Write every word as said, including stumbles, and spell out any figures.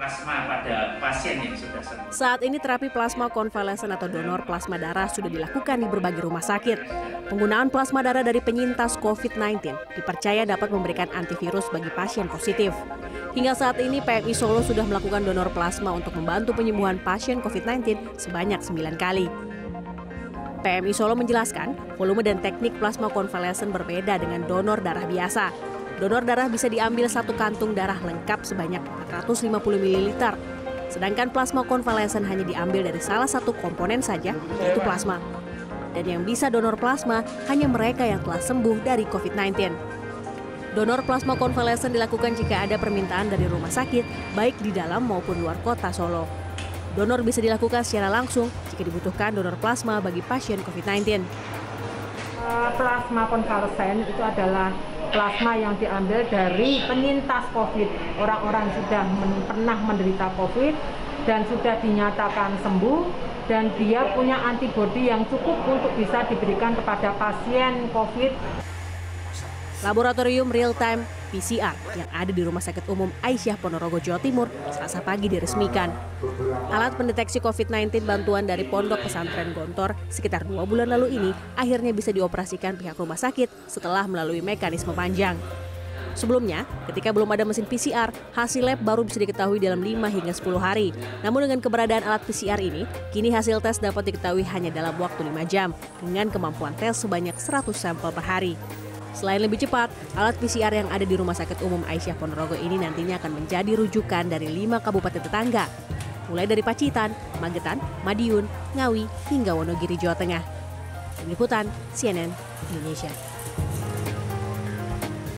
plasma pada pasien yang sudah sembuh. Saat ini terapi plasma konvalesen atau donor plasma darah sudah dilakukan di berbagai rumah sakit. Penggunaan plasma darah dari penyintas covid sembilan belas dipercaya dapat memberikan antivirus bagi pasien positif. Hingga saat ini P M I Solo sudah melakukan donor plasma untuk membantu penyembuhan pasien covid sembilan belas sebanyak sembilan kali. P M I Solo menjelaskan, volume dan teknik plasma konvalesen berbeda dengan donor darah biasa. Donor darah bisa diambil satu kantung darah lengkap sebanyak empat ratus lima puluh mililiter. Sedangkan plasma konvalesen hanya diambil dari salah satu komponen saja, yaitu plasma. Dan yang bisa donor plasma hanya mereka yang telah sembuh dari covid sembilan belas. Donor plasma konvalesen dilakukan jika ada permintaan dari rumah sakit, baik di dalam maupun luar kota Solo. Donor bisa dilakukan secara langsung jika dibutuhkan donor plasma bagi pasien covid sembilan belas. Plasma konvalesen itu adalah plasma yang diambil dari penyintas COVID, orang-orang sudah men- pernah menderita COVID dan sudah dinyatakan sembuh, dan dia punya antibodi yang cukup untuk bisa diberikan kepada pasien COVID. Laboratorium real-time P C R yang ada di Rumah Sakit Umum Aisyiyah Ponorogo, Jawa Timur, Selasa pagi diresmikan. Alat pendeteksi covid sembilan belas bantuan dari Pondok Pesantren Gontor sekitar dua bulan lalu ini akhirnya bisa dioperasikan pihak rumah sakit setelah melalui mekanisme panjang. Sebelumnya, ketika belum ada mesin P C R, hasil lab baru bisa diketahui dalam lima hingga sepuluh hari. Namun dengan keberadaan alat P C R ini, kini hasil tes dapat diketahui hanya dalam waktu lima jam dengan kemampuan tes sebanyak seratus sampel per hari. Selain lebih cepat, alat P C R yang ada di Rumah Sakit Umum Aisyiyah Ponorogo ini nantinya akan menjadi rujukan dari lima kabupaten tetangga, mulai dari Pacitan, Magetan, Madiun, Ngawi, hingga Wonogiri, Jawa Tengah. Tim Liputan, C N N Indonesia.